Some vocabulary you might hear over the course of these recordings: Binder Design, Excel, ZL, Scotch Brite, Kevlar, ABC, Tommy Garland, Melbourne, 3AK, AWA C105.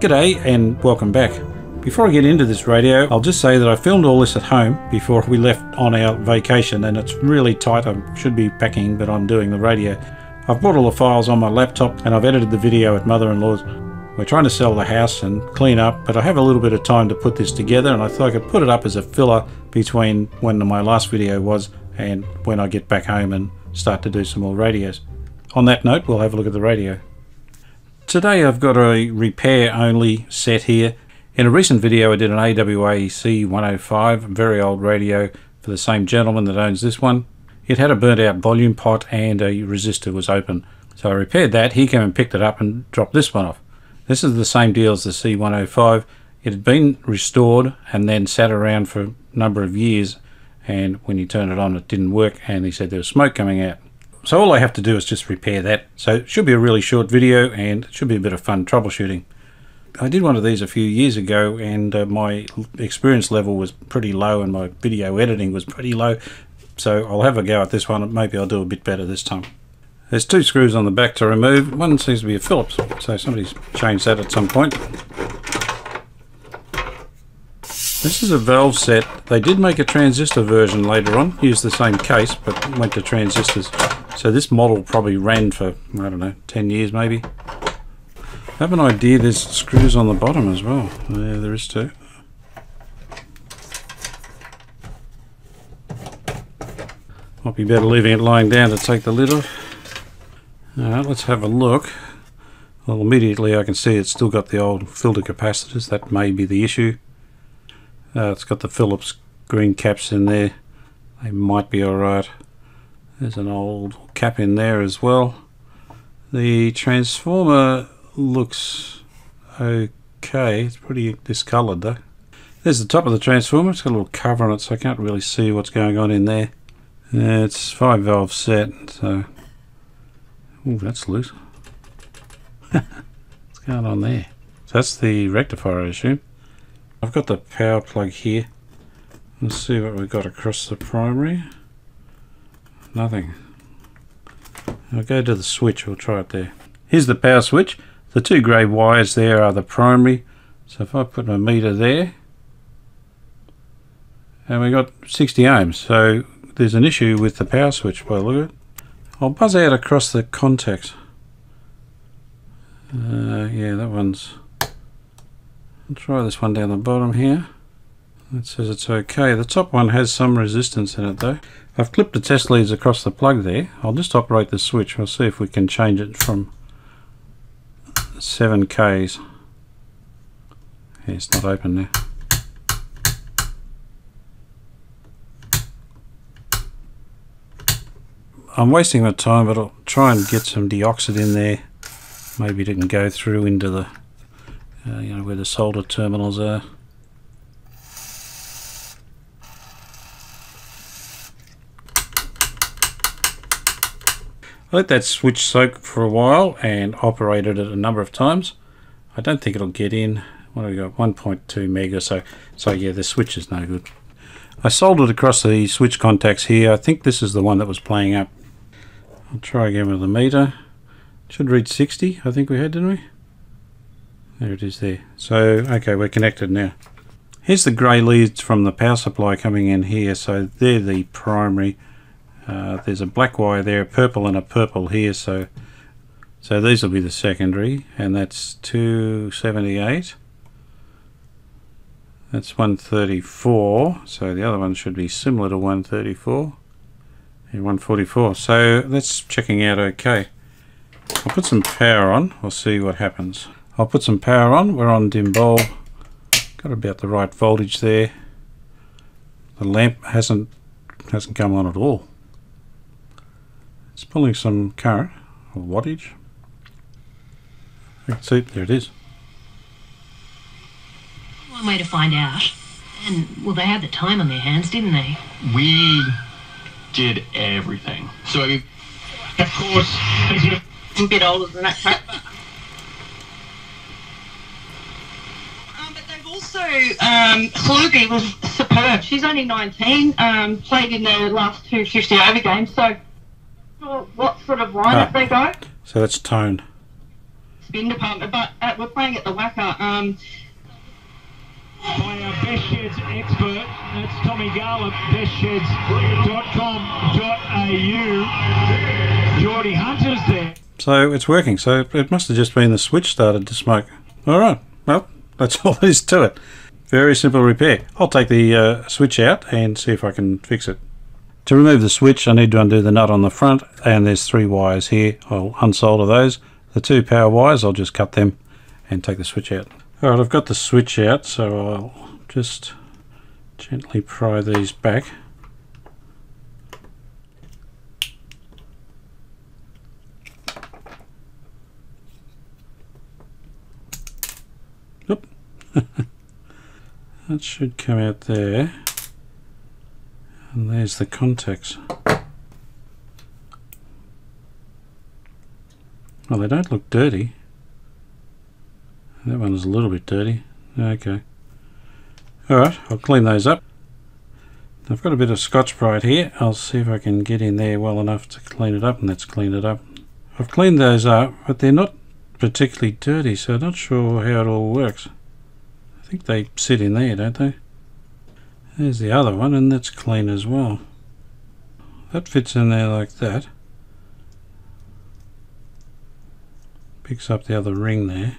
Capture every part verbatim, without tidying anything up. G'day and welcome back. Before I get into this radio, I'll just say that I filmed all this at home before we left on our vacation, and it's really tight. I should be packing, but I'm doing the radio. I've brought all the files on my laptop and I've edited the video at mother-in-law's. We're trying to sell the house and clean up, but I have a little bit of time to put this together, and I thought I could put it up as a filler between when my last video was and when I get back home and start to do some more radios. On that note, we'll have a look at the radio. Today I've got a repair only set here. In a recent video I did an A W A C one oh five, very old radio for the same gentleman that owns this one. It had a burnt out volume pot and a resistor was open. So I repaired that, he came and picked it up and dropped this one off. This is the same deal as the C one oh five. It had been restored and then sat around for a number of years, and when you turn it on it didn't work, and he said there was smoke coming out. So all I have to do is just repair that. So it should be a really short video and it should be a bit of fun troubleshooting. I did one of these a few years ago, and uh, my experience level was pretty low and my video editing was pretty low. So I'll have a go at this one. Maybe I'll do a bit better this time. There's two screws on the back to remove. One seems to be a Phillips, so somebody's changed that at some point. This is a valve set. They did make a transistor version later on, used the same case but went to transistors. So this model probably ran for, I don't know, ten years maybe. I have an idea there's screws on the bottom as well. Yeah, there is too. Might be better leaving it lying down to take the lid off. Alright, let's have a look. Well, immediately I can see it's still got the old filter capacitors. That may be the issue. Uh, it's got the Phillips green caps in there. They might be alright. There's an old cap in there as well. The transformer looks okay. It's pretty discoloured though. There's the top of the transformer. It's got a little cover on it, so I can't really see what's going on in there. Uh, it's five valve set, so... Ooh, that's loose. What's going on there? So that's the rectifier, I assume. I've got the power plug here. Let's see what we've got across the primary. Nothing. I'll go to the switch, we'll try it there. Here's the power switch. The two grey wires there are the primary. So if I put my meter there, and we got sixty ohms, so there's an issue with the power switch by the look at it. I'll buzz out across the contacts. Uh, yeah, that one's... I'll try this one down the bottom here. It says it's okay. The top one has some resistance in it though. I've clipped the test leads across the plug there. I'll just operate the switch. We'll see if we can change it from seven Ks. Yeah, it's not open now. I'm wasting my time, but I'll try and get some deoxid in there. Maybe it didn't go through into the, uh, you know, where the solder terminals are. I let that switch soak for a while and operated it a number of times. I don't think it'll get in. What have we got? one point two meg or so. So yeah, the switch is no good. I soldered across the switch contacts here. I think this is the one that was playing up. I'll try again with the meter. It should read sixty, I think we had, didn't we? There it is there. So, okay, we're connected now. Here's the grey leads from the power supply coming in here. So they're the primary. Uh, there's a black wire there, a purple and a purple here. So, so these will be the secondary, and that's two seventy-eight. That's one thirty-four, so the other one should be similar to one thirty-four and one forty-four. So that's checking out okay. I'll put some power on, we'll see what happens. I'll put some power on, we're on dim bulb. Got about the right voltage there. The lamp hasn't hasn't come on at all. It's pulling some current or wattage. Let's see, there it is. One way to find out. And well, they had the time on their hands, didn't they? We did everything. So I mean, of course, it's a bit older than that. um, but they've also um, Saluki was superb. She's only nineteen. Um, played in their last two fifty over games. So what sort of lineup ah, they go? So that's tone. spin department, but at, we're playing at the Wacker. Um, By our Best Sheds expert, that's Tommy Garland, best sheds dot com dot a u. Geordie Hunter's there. So it's working, so it must have just been the switch started to smoke. Alright, well, that's all there is to it. Very simple repair. I'll take the uh, switch out and see if I can fix it. To remove the switch, I need to undo the nut on the front, and there's three wires here. I'll unsolder those. The two power wires, I'll just cut them and take the switch out. Alright, I've got the switch out, so I'll just gently pry these back. Oop. That should come out there. And there's the contacts. Well, they don't look dirty. That one is a little bit dirty. Okay. Alright, I'll clean those up. I've got a bit of Scotch Brite here. I'll see if I can get in there well enough to clean it up, and let's clean it up. I've cleaned those up, but they're not particularly dirty, so I'm not sure how it all works. I think they sit in there, don't they? There's the other one, and that's clean as well. That fits in there like that. Picks up the other ring there.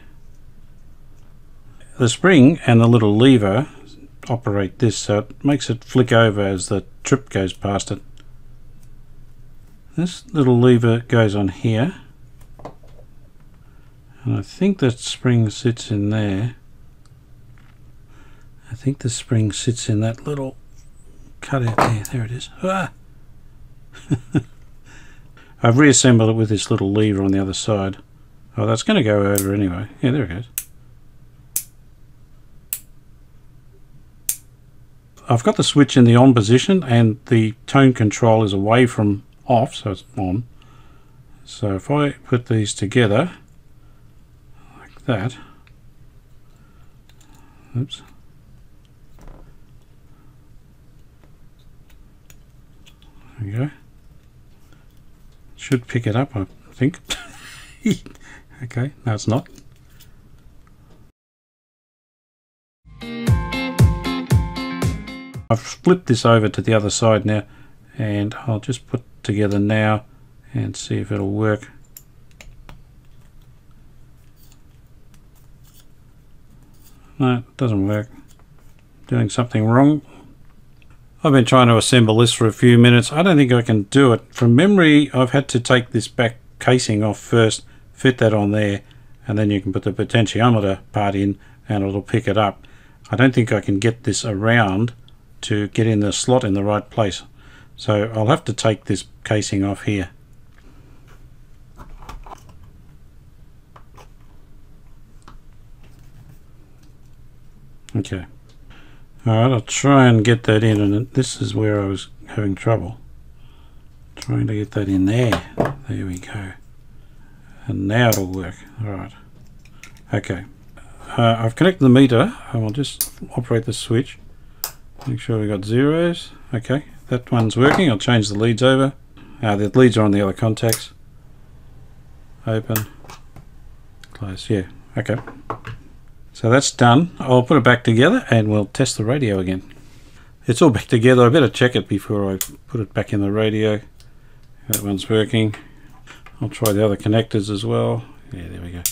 The spring and the little lever operate this, so it makes it flick over as the trip goes past it. This little lever goes on here, and I think that spring sits in there. I think the spring sits in that little cutout there. There it is. Ah! I've reassembled it with this little lever on the other side. Oh, that's going to go over anyway. Yeah, there it goes. I've got the switch in the on position, and the tone control is away from off, so it's on. So if I put these together like that, oops, there we go. Should pick it up, I think. Okay, no, it's not. I've flipped this over to the other side now, and I'll just put together now and see if it'll work. No, it doesn't work. Doing something wrong. I've been trying to assemble this for a few minutes. I don't think I can do it. From memory, I've had to take this back casing off first, fit that on there, and then you can put the potentiometer part in and it'll pick it up. I don't think I can get this around to get in the slot in the right place. So I'll have to take this casing off here. Okay. Alright, I'll try and get that in, and this is where I was having trouble. Trying to get that in there. There we go. And now it'll work. Alright. Okay. Uh, I've connected the meter, and I'll just operate the switch. Make sure we got zeros. Okay, that one's working. I'll change the leads over. Uh, the leads are on the other contacts. Open, close, yeah, okay. So that's done. I'll put it back together and we'll test the radio again. It's all back together. I better check it before I put it back in the radio. That one's working. I'll try the other connectors as well. Yeah, there we go.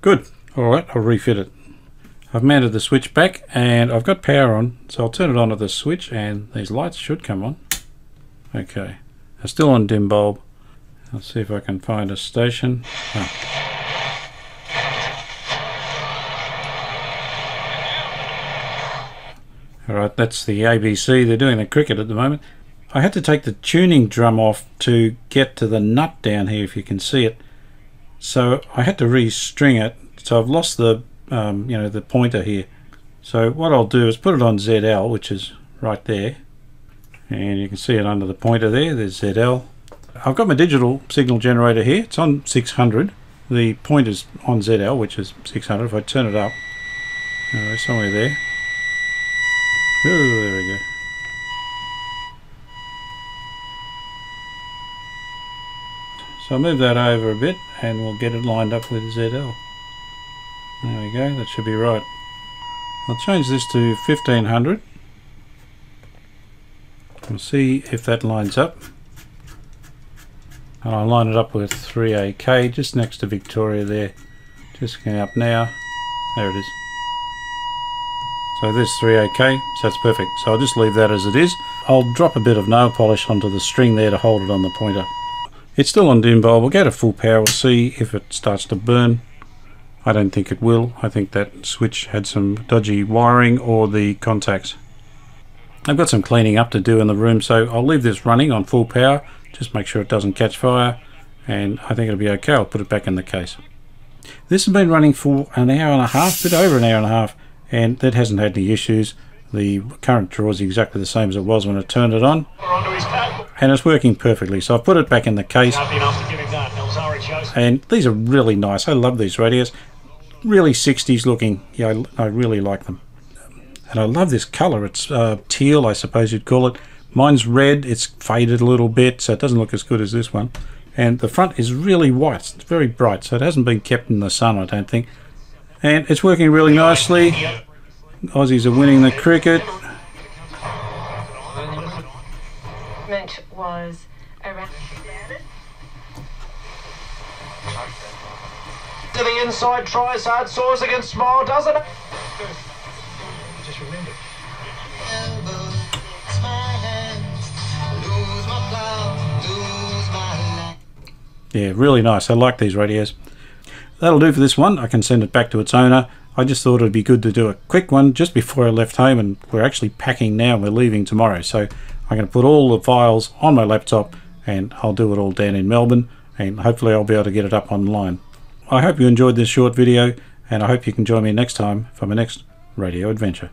Good. All right, I'll refit it. I've mounted the switch back, and I've got power on, so I'll turn it on at the switch, and these lights should come on. Okay, they're still on dim bulb. I'll see if I can find a station. Oh. Alright, that's the A B C. They're doing the cricket at the moment. I had to take the tuning drum off to get to the nut down here, if you can see it. So I had to restring it, so I've lost the Um, you know, the pointer here. So what I'll do is put it on Z L, which is right there, and you can see it under the pointer there. There's Z L. I've got my digital signal generator here. It's on six hundred. The pointer's on Z L, which is six hundred. If I turn it up, uh, somewhere there. Oh, there we go. So I'll move that over a bit, and we'll get it lined up with Z L. There we go, that should be right. I'll change this to fifteen hundred. We'll see if that lines up. And I'll line it up with three A K just next to Victoria there. Just going up now. There it is. So this three A K, so that's perfect. So I'll just leave that as it is. I'll drop a bit of nail polish onto the string there to hold it on the pointer. It's still on dim bulb. We'll go to full power. We'll see if it starts to burn. I don't think it will. I think that switch had some dodgy wiring or the contacts. I've got some cleaning up to do in the room, so I'll leave this running on full power. Just make sure it doesn't catch fire, and I think it'll be okay. I'll put it back in the case. This has been running for an hour and a half, a bit over an hour and a half, and that hasn't had any issues. The current draw is exactly the same as it was when I turned it on, and it's working perfectly. So I've put it back in the case, and these are really nice. I love these radios. Really sixties looking. Yeah, I, I really like them. And I love this colour. It's uh, teal, I suppose you'd call it. Mine's red. It's faded a little bit, so it doesn't look as good as this one. And the front is really white. It's very bright, so it hasn't been kept in the sun, I don't think. And it's working really nicely. Aussies are winning the cricket. Was around to the inside, tries hard, soars against smile, doesn't it? Just remember. Yeah, really nice. I like these radios. That'll do for this one. I can send it back to its owner. I just thought it'd be good to do a quick one just before I left home, and we're actually packing now and we're leaving tomorrow. So I'm going to put all the files on my laptop and I'll do it all down in Melbourne, and hopefully I'll be able to get it up online. I hope you enjoyed this short video, and I hope you can join me next time for my next radio adventure.